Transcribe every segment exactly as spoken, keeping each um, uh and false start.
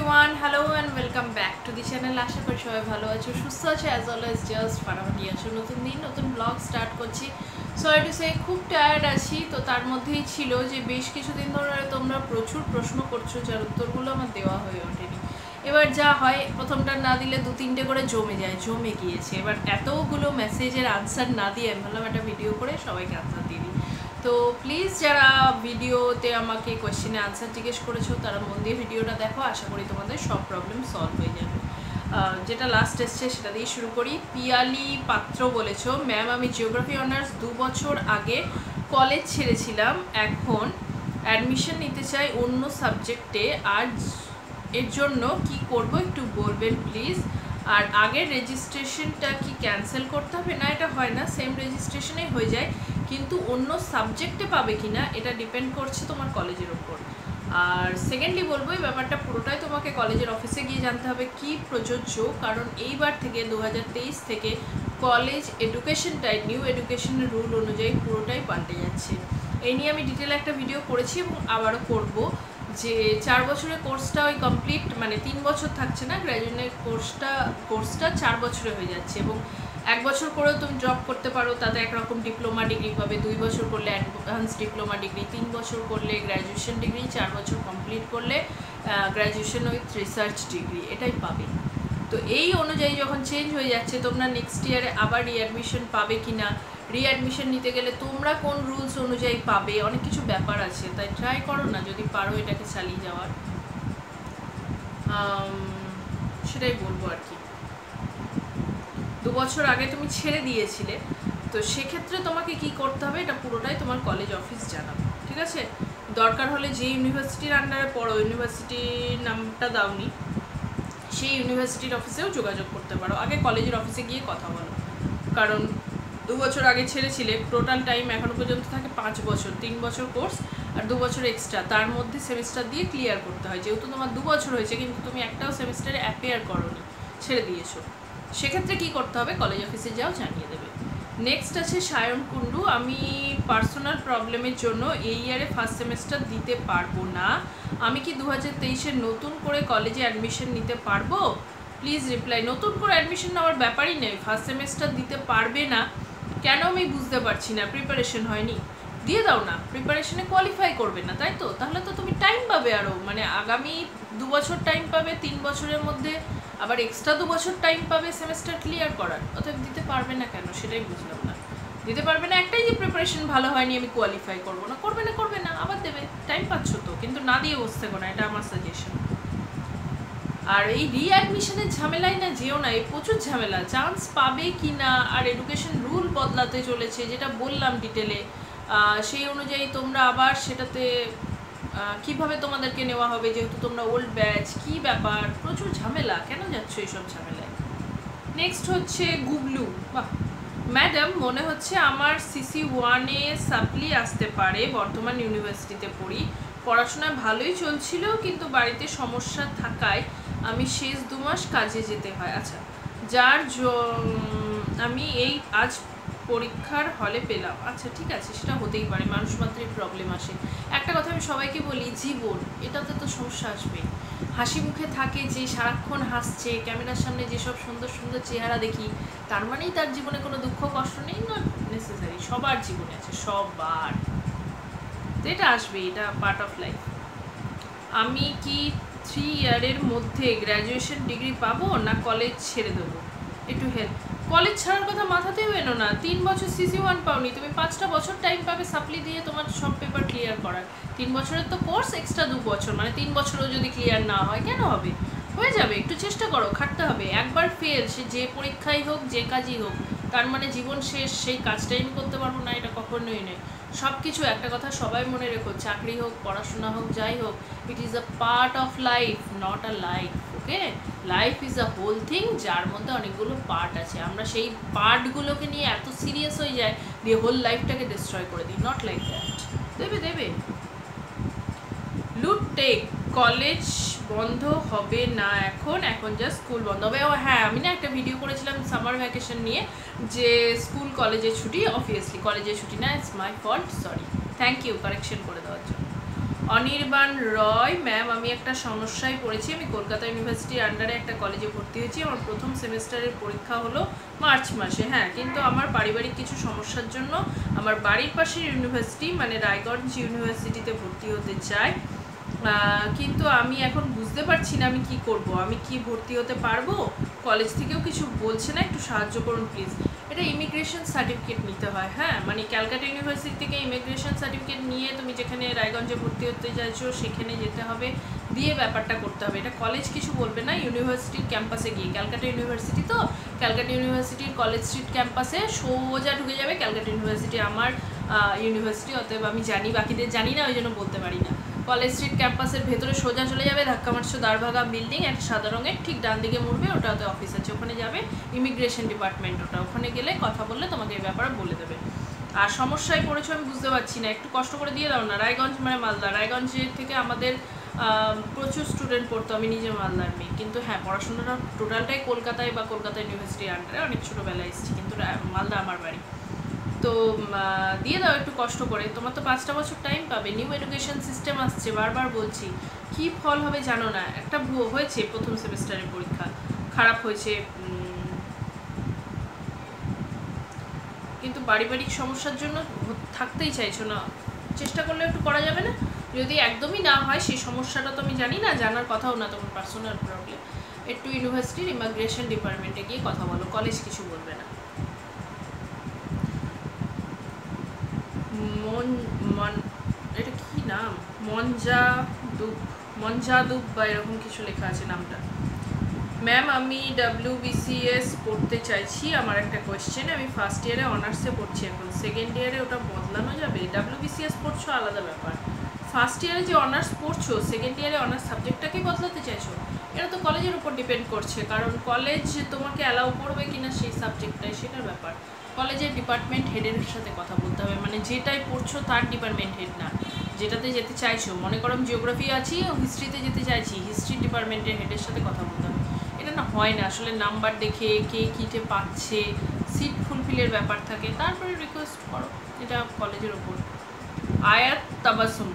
Everyone hello and welcome back to the channel. आशा करी सबाई भलो आछो सुस्थ आछो एज अलवेज जस्ट फाटाफाटी आछो। नतून दिन नतून ब्लग स्टार्ट करछि। सरी टू से खूब टायर्ड आछि। तो तार मध्येई छिलो जे बेश किछुदिन धरे तोमरा प्रचुर प्रश्न करछो जार उत्तरगुलो आमार देवा हये ओठेनि। एबार जा हय प्रथमटा ना दिले दो तीनटे करे जमे जाय, जमे गियेछे। एबार एतगुलो मेसेजेर आंसर ना दिये आमि भाबलाम एकटा भिडियो करे सबाइके आंसर दिई। तो प्लिज जरा भिडियोते आमाके क्वेश्चन आंसर जिज्ञेस करेছো তারা মন দিয়ে ভিডিওটা দেখো। आशा करी তোমাদের सब प्रॉब्लम सॉल्व हो जाए। যেটা लास्ट টেস্টে সেটা দিয়ে শুরু করি। পিয়ালি পাত্র বলেছো मैम আমি জিওগ্রাফি অনার্স दो বছর আগে কলেজ ছেড়েছিলাম, এখন অ্যাডমিশন নিতে চাই অন্য সাবজেক্টে, আর এর জন্য কি করব একটু বলবেন প্লিজ। আর আগের রেজিস্ট্রেশনটা কি ক্যান্সেল করতে হবে? না, এটা হয় না, সেম রেজিস্ট্রেশনেই হয়ে যায়, কিন্তু অন্য সাবজেক্টে পাবে কিনা এটা ডিপেন্ড করছে তোমার কলেজের উপর। আর সেকেন্ডলি বলবো এই ব্যাপারটা পুরোটাই তোমাকে কলেজের অফিসে গিয়ে জানতে হবে কি প্রযোজ্য, কারণ এইবার থেকে দু হাজার তেইশ থেকে কলেজ এডুকেশনটাই নিউ এডুকেশনের রুল অনুযায়ী পুরোটাই পাল্টে যাচ্ছে। এই নিয়ে আমি ডিটেল একটা ভিডিও করেছি এবং আবারও করব। যে চার বছরের কোর্সটা ওই কমপ্লিট মানে তিন বছর থাকছে না, গ্র্যাজুয়েশনের কোর্সটা কোর্সটা চার বছরে হয়ে যাচ্ছে এবং এক বছর করেও তুমি জব করতে পারো, তাতে একরকম ডিপ্লোমা ডিগ্রি পাবে। দুই বছর করলে অ্যাডভান্স ডিপ্লোমা ডিগ্রি, তিন বছর করলে গ্র্যাজুয়েশন ডিগ্রি, চার বছর কমপ্লিট করলে গ্র্যাজুয়েশন উইথ রিসার্চ ডিগ্রি এটাই পাবে। তো এই অনুযায়ী যখন চেঞ্জ হয়ে যাচ্ছে তোমরা নেক্সট ইয়ারে আবার রিঅ্যাডমিশন পাবে কি না, রিঅ্যাডমিশন নিতে গেলে তোমরা কোন রুলস অনুযায়ী পাবে, অনেক কিছু ব্যাপার আছে। তাই ট্রাই করো না যদি পারো এটাকে চালিয়ে যাওয়ার, সেটাই বলবো আর কি। দু বছর আগে তুমি ছেড়ে দিয়েছিলে, তো সেক্ষেত্রে তোমাকে কি করতে হবে এটা পুরোটাই তোমার কলেজ অফিস জানাবে, ঠিক আছে। দরকার হলে যে ইউনিভার্সিটির আন্ডারে পড়ো, ইউনিভার্সিটির নামটা দাওনি, সেই ইউনিভার্সিটির অফিসেও যোগাযোগ করতে পারো। আগে কলেজের অফিসে গিয়ে কথা বলো, কারণ দু বছর আগে ছেড়েছিলে, টোটাল টাইম এখনও পর্যন্ত থাকে পাঁচ বছর, তিন বছর কোর্স আর দু বছর এক্সট্রা, তার মধ্যে সেমিস্টার দিয়ে ক্লিয়ার করতে হয়। যেহেতু তোমার দু বছর হয়েছে কিন্তু তুমি একটাও সেমিস্টারে অ্যাপিয়ার করোনি, ছেড়ে দিয়েছো, সেক্ষেত্রে কী করতে হবে কলেজ অফিসে যাও, জানিয়ে দেবে। নেক্সট আছে সায়ন কুণ্ডু, আমি পার্সোনাল প্রবলেমের জন্য এই ইয়ারে ফার্স্ট সেমিস্টার দিতে পারবো না, আমি কি দু হাজার তেইশে নতুন করে কলেজে অ্যাডমিশন নিতে পারবো? Please reply. নতুন করে অ্যাডমিশন নেওয়ার ব্যাপারই নেই, ফার্স্ট সেমিস্টার দিতে পারবে না কেন আমি বুঝতে পারছি না। প্রিপারেশন হয়নি, দিয়ে দাও না। প্রিপারেশনে কোয়ালিফাই করবে না তাই তো, তাহলে তো তুমি টাইম পাবে আরও, মানে আগামী দু বছর টাইম পাবে, তিন বছরের মধ্যে আবার এক্সট্রা দু বছর টাইম পাবে সেমিস্টার ক্লিয়ার করার। অতএব দিতে পারবে না কেন সেটাই বুঝলাম না। দিতে পারবে না একটাই যে প্রিপারেশন ভালো হয়নি আমি কোয়ালিফাই করবো না, করবে না করবে না আবার দেবে, টাইম পাচ্ছ তো, কিন্তু না দিয়ে বসতে না, এটা আমার সাজেশন। আর এই রিঅ্যাডমিশনের ঝামেলাই না যেও না, এই প্রচুর ঝামেলা, চান্স পাবে কি না। আর এডুকেশন রুল বদলাতে চলেছে যেটা বললাম ডিটেলে, সেই অনুযায়ী তোমরা আবার সেটাতে কিভাবে তোমাদেরকে নেওয়া হবে যেহেতু তোমরা ওল্ড ব্যাচ, কি ব্যাপার, প্রচুর ঝামেলা, কেন যাচ্ছ এইসব ঝামেলায়। নেক্সট হচ্ছে গুগলু, বাহ ম্যাডাম মনে হচ্ছে আমার সিসি ওয়ানে সাপ্লি আসতে পারে, বর্তমান ইউনিভার্সিটিতে পড়ি, পড়াশোনা ভালোই চলছিল কিন্তু বাড়িতে সমস্যা থাকায় আমি শেষ দু মাস কাজে যেতে হয়। আচ্ছা, যার আমি এই আজ পরীক্ষার হলে পেলাম। আচ্ছা ঠিক আছে, সেটা হতেই পারে, মানুষ মাত্রই প্রবলেম আসে। একটা কথা আমি সবাইকে বলি, জীবন এটাতে তো সমস্যা আসবে। হাসি মুখে থাকে যে সারাক্ষণ হাসছে, ক্যামেরার সামনে যেসব সুন্দর সুন্দর চেহারা দেখি, তার মানেই তার জীবনে কোনো দুঃখ কষ্ট নেই, নট নেসেসারি। সবার জীবনে আছে, সবার, তো এটা আসবে, এটা পার্ট অফ লাইফ। আমি কি থ্রি ইয়ারের মধ্যে গ্র্যাজুয়েশন ডিগ্রি পাবো না কলেজ ছেড়ে দেবো? একটু হেল্প। কলেজ ছাড়ার কথা মাথাতেও এনো না, তিন বছর সিসি ওয়ান পাওনি, তুমি পাঁচটা বছর টাইম পাবে সাপ্লি দিয়ে তোমার সব পেপার ক্লিয়ার করার। তিন বছরের তো কোর্স, এক্সট্রা দু বছর, মানে তিন বছরও যদি ক্লিয়ার না হয় কেন হবে, হয়ে যাবে, একটু চেষ্টা করো, খাটতে হবে। একবার ফেল, সে যে পরীক্ষাই হোক যে কাজই হোক, তার মানে জীবন শেষ, সেই কাজটাই আমি করতে পারবো না এটা কখনোই নয়। সব কিছু একটা কথা সবাই মনে রেখো, চাকরি হোক পড়াশোনা হোক যাই হোক, it is a part of life, not a life. Okay, life is a whole thing যার মধ্যে অনেকগুলো পার্ট আছে, আমরা সেই পার্টগুলোকে নিয়ে এত সিরিয়াস হয়ে যায় যে হোল লাইফটাকে ডিস্ট্রয় করে দিই, নট লাইক দ্যাট। দেবে দেবে। লুট টেক, কলেজ বন্ধ হবে না এখন, এখন যা স্কুল বন্ধ হবে। ও হ্যাঁ, আমি না একটা ভিডিও করেছিলাম সামার ভ্যাকেশন নিয়ে, যে স্কুল কলেজের ছুটি, অবভিয়াসলি কলেজের ছুটি না, it's my fault, sorry, thank you correction করে দেওয়ার জন্য। অনির্বাণ রয় मैम আমি একটা সমস্যায় পড়েছি। আমি কলকাতা ইউনিভার্সিটির আন্ডারে একটা কলেজে ভর্তি হয়েছি। আমার প্রথম সেমিস্টারের পরীক্ষা হলো মার্চ মাসে। হ্যাঁ, কিন্তু আমার পারিবারিক কিছু সমস্যার জন্য আমার বাড়ির পাশের ইউনিভার্সিটি মানে রায়গঞ্জ ইউনিভার্সিটিতে ভর্তি হতে চাই, কিন্তু আমি এখন বুঝতে পারছি না আমি কি করব। আমি কি ভর্তি হতে পারবো? কলেজ থেকেও কিছু বলছে না, একটু সাহায্য করুন প্লিজ। এটা ইমিগ্রেশন সার্টিফিকেট নিতে হয়। হ্যাঁ, মানে ক্যালকাটা ইউনিভার্সিটি থেকে ইমিগ্রেশন সার্টিফিকেট নিয়ে তুমি যেখানে রায়গঞ্জে ভর্তি হতে চাইছো সেখানে যেতে হবে, দিয়ে ব্যাপারটা করতে হবে। এটা কলেজ কিছু বলবে না, ইউনিভার্সিটির ক্যাম্পাসে গিয়ে, ক্যালকাটা ইউনিভার্সিটি তো ক্যালকাটা ইউনিভার্সিটির কলেজ স্ট্রিট ক্যাম্পাসে সোজা ঢুকে যাবে ক্যালকাটা ইউনিভার্সিটি আমার ইউনিভার্সিটি, অতএব আমি জানি, বাকিদের জানি না ওই জন্য বলতে পারি না। কলেজ স্ট্রিট ক্যাম্পাসের ভেতরে সোজা চলে যাবে ধাক্কা মারছো দ্বারভাগা বিল্ডিং একটা সাদা রঙের, ঠিক ডান দিকে মুড়বে, ওটাতে অফিস আছে, ওখানে যাবে ইমিগ্রেশন ডিপার্টমেন্ট, ওটা ওখানে গেলে কথা বললে তোমাকে এই ব্যাপারে বলে দেবে। আর সমস্যায় পড়েছো আমি বুঝতে পারছি না, একটু কষ্ট করে দিয়ে দাও না। রায়গঞ্জ মানে মালদা, রায়গঞ্জের থেকে আমাদের প্রচুর স্টুডেন্ট পড়তো, আমি নিজে মালদার মেয়ে, কিন্তু হ্যাঁ পড়াশোনাটা টোটালটাই কলকাতায় বা কলকাতা ইউনিভার্সিটির আন্ডারে অনেক ছোটোবেলায় এসেছি, কিন্তু মালদা আমার বাড়ি। তো দিয়ে দাও একটু কষ্ট করে, তোমার তো পাঁচটা বছর টাইম পাবে। নিউ এডুকেশন সিস্টেম আসছে, বারবার বলছি, কি ফল হবে জানো না। একটা ভুয়ো হয়েছে, প্রথম সেমিস্টারের পরীক্ষা খারাপ হয়েছে, কিন্তু পারিবারিক সমস্যার জন্য থাকতেই চাইছো না। চেষ্টা করলে একটু করা যাবে না? যদি একদমই না হয় সেই সমস্যাটা তো আমি জানি না, জানার কথাও না, তোমার পার্সোনাল প্রবলেম। একটু ইউনিভার্সিটির ইমিগ্রেশন ডিপার্টমেন্টে গিয়ে কথা বলো, কলেজ কিছু বলবে না। মন মন এটা কি নাম, মঞ্জা দুব, মঞ্জা দুব বা এরকম কিছু লেখা আছে নামটা। ম্যাম আমি ডাব্লিউ বিসিএস পড়তে চাইছি, আমার একটা কোয়েশ্চেন। আমি ফার্স্ট ইয়ারে অনার্সে পড়ছি এখন, সেকেন্ড ইয়ারে ওটা বদলানো যাবে? ডাব্লিউ বিসিএস পড়ছো আলাদা ব্যাপার, ফার্স্ট ইয়ারে যে অনার্স পড়ছো সেকেন্ড ইয়ারে অনার্স সাবজেক্টটাকেই বদলাতে চাইছো, এটা তো কলেজের উপর ডিপেন্ড করছে, কারণ কলেজ তোমাকে অ্যালাউ করবে কিনা সেই সাবজেক্টটাই, সেটার ব্যাপার। কলেজের ডিপার্টমেন্ট হেডের সাথে কথা বলতে হবে, মানে যেটাই পড়ছো তার ডিপার্টমেন্ট হেড না, যেটাতে যেতে চাইছো। মনে করো আমি জিওগ্রাফি আছি ও হিস্ট্রিতে যেতে চাইছি, হিস্ট্রি ডিপার্টমেন্টের হেডের সাথে কথা বলতে হবে। এটা না হয় না আসলে, নাম্বার দেখে কে কীটে পাচ্ছে, সিট ফুলফিলের ব্যাপার থাকে, তারপরে রিকোয়েস্ট করো, এটা কলেজের ওপর। আয়াত তাবাসুম,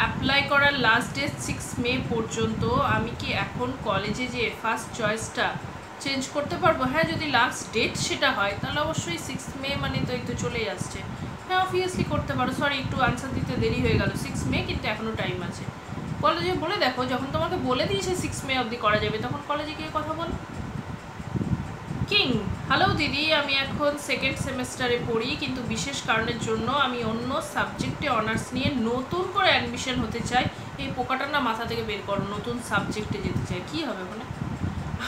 অ্যাপ্লাই করার লাস্ট ডেট সিক্স মে পর্যন্ত, আমি কি এখন কলেজে যে ফার্স্ট চয়েসটা চেঞ্জ করতে পারবো? হ্যাঁ, যদি লাস্ট ডেট সেটা হয় তাহলে অবশ্যই সিক্স মে মানে তো একটু চলেই আসছে, হ্যাঁ অবভিয়াসলি করতে পারো। সরি একটু আনসার দিতে দেরি হয়ে গেল, সিক্স মে কিন্তু এখনও টাইম আছে। কলেজে বলে দেখো, যখন তোমাকে বলে দিয়েছে সিক্স মে অবধি করা যাবে তখন কলেজে গিয়ে কথা বলো। কিং, হ্যালো দিদি, আমি এখন সেকেন্ড সেমিস্টারে পড়ি, কিন্তু বিশেষ কারণের জন্য আমি অন্য সাবজেক্টে অনার্স নিয়ে নতুন করে অ্যাডমিশন হতে চাই। এই পোকাটা না মাথা থেকে বের করো, নতুন সাবজেক্টে যেতে চাই, কী হবে ওখানে?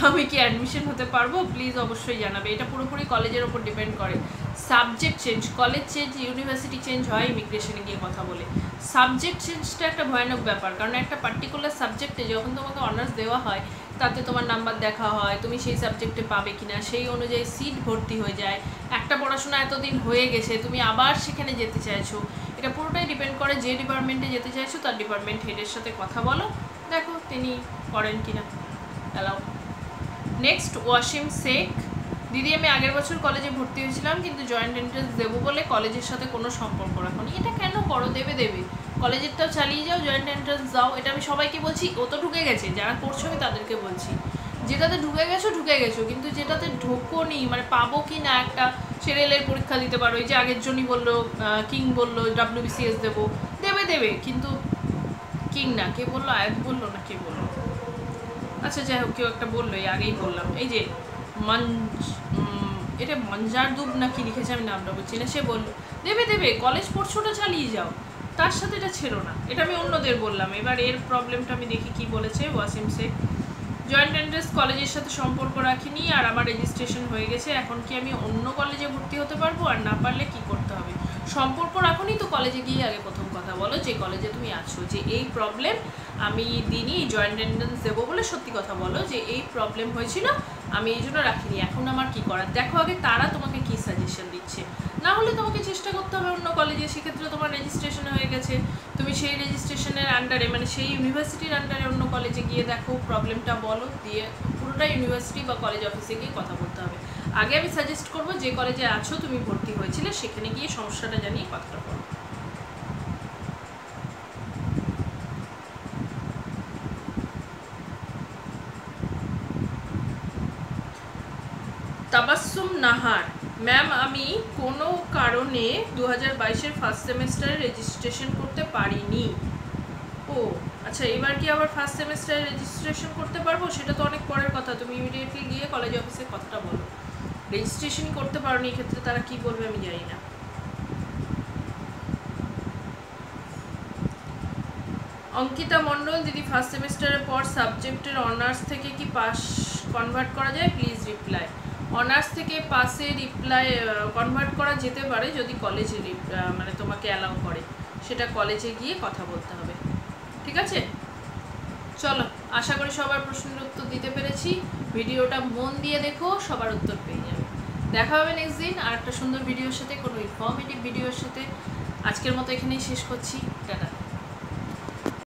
আমি কি অ্যাডমিশন হতে পারবো? প্লিজ অবশ্যই জানাবে। এটা পুরোপুরি কলেজের ওপর ডিপেন্ড করে, subject change, college change, university change হয় ইমিগ্রেশনে গিয়ে কথা বলে। সাবজেক্ট চেঞ্জটা একটা ভয়ানক ব্যাপার, কারণ একটা পার্টিকুলার সাবজেক্টে যখন তোমাকে অনার্স দেওয়া হয় তাতে তোমার নাম্বার দেখা হয়, তুমি সেই সাবজেক্টে পাবে কিনা সেই অনুযায়ী সিট ভর্তি হয়ে যায়। একটা পড়াশোনা এতদিন হয়ে গেছে, তুমি আবার সেখানে যেতে চাইছো, এটা পুরোটাই ডিপেন্ড করে যে ডিপার্টমেন্টে যেতে চাইছো তার ডিপার্টমেন্ট হেডের সাথে কথা বলো, দেখো তিনি করেন কিনা অ্যালাউ। নেক্সট ওয়াসিম শেখ, দিদি আমি আগের বছর কলেজে ভর্তি হয়েছিলাম, কিন্তু জয়েন্ট এন্ট্রান্স দেবো বলে কলেজের সাথে কোনো সম্পর্ক রাখুন। এটা কেন করো? দেবে দেবে, কলেজেরটাও চালিয়ে যাও, জয়েন্ট এন্ট্রান্স দাও, এটা আমি সবাইকে বলছি। ও তো ঢুকে গেছে, যারা করছো আমি তাদেরকে বলছি, যেটাতে ঢুকে গেছো ঢুকে গেছো, কিন্তু যেটাতে ঢোকোনি মানে পাবো কি না একটা সেরেলের পরীক্ষা দিতে পারো। এই যে আগের জন্যই বললো, কিং বললো ডাব্লিউ বিসিএস দেবো, দেবে দেবে, কিন্তু কিং না, কে বললো, আয়াত বললো না কে বললো, আচ্ছা যাই হোক কেউ একটা বললো, এই আগেই বললাম। এই যে মঞ্জ, এটা মঞ্জার দুব না কি লিখেছে আমি নামটা বলছি না, সে বললো দেবে দেবে, কলেজ পড়ছোটা চালিয়ে যাও, তার সাথে এটা ছেড়ো না। এটা আমি অন্যদের বললাম, এবার এর প্রবলেমটা আমি দেখি কি বলেছে ওয়াসিম শেখ। জয়েন্ট এন্ট্রান্স কলেজের সাথে সম্পর্ক রাখিনি, আর আমার রেজিস্ট্রেশন হয়ে গেছে, এখন কি আমি অন্য কলেজে ভর্তি হতে পারবো? আর না পারলে কি করতে হবে? সম্পর্ক রাখুনি তো কলেজে গিয়ে আগে প্রথম কথা বলো যে কলেজে তুমি আছো, যে এই প্রবলেম আমি দিনই জয়েন্ট এন্ট্রান্স দেবো বলে, সত্যি কথা বলো যে এই প্রবলেম হয়েছিল আমি এই জন্য রাখিনি, এখন আমার কি করার, দেখো আগে তারা তোমাকে কি সাজেশন দিচ্ছে। না হলে তোমাকে চেষ্টা করতে হবে অন্য কলেজে, সেক্ষেত্রে তোমার রেজিস্ট্রেশন হয়ে গেছে, তুমি সেই রেজিস্ট্রেশনের আন্ডারে মানে সেই ইউনিভার্সিটির আন্ডারে অন্য কলেজে গিয়ে দেখো, প্রবলেমটা বলো, দিয়ে পুরোটা ইউনিভার্সিটি বা কলেজ অফিসে গিয়ে কথা বলতে হবে। আগে আমি সাজেস্ট করবো যে কলেজে আছো তুমি ভর্তি হয়েছিলে সেখানে গিয়ে সমস্যাটা জানিয়ে কথাটা বলো। তাবাসসুম নাহার मैम আমি কোনো কারণে दो हज़ार बाईस এর ফার্স্ট সেমিস্টারে রেজিস্ট্রেশন করতে পারিনি। ও আচ্ছা, এবার কি আবার ফার্স্ট সেমিস্টারে রেজিস্ট্রেশন করতে পারবো? সেটা তো অনেক পরের কথা, তুমি ইমিডিয়েটলি গিয়ে কলেজ অফিসে কথাটা বলো। রেজিস্ট্রেশন করতে পারোনি ক্ষেত্রে তারা কি বলবে আমি জানি না। अंकिता मंडल दीदी फार्स्ट सेमिस्टारे पर सबजेक्टर अनार्स थेके कि पास कन्भार्ट करा जाए प्लिज रिप्लाई। अनार्स थेके पासे रिप्लाई कन्भार्ट करा जेते पारे जदि कलेजे माने तोमाके अलाउ करे, सेटा कलेजे गिये कथा बोलते हबे। ठीक आछे, चलो आशा करी सबार प्रश्नेर उत्तर दिते पेरेछि। भिडियोटा मन दिये देखो, सबार उत्तर पेये जाबे। देखा हबे नेक्स्ट दिन आरेकटा सुंदर भिडियोर साथे, कोनो इनफर्मेटिव भिडियोर साथे। आजकेर मतो एखानेई शेष करछि।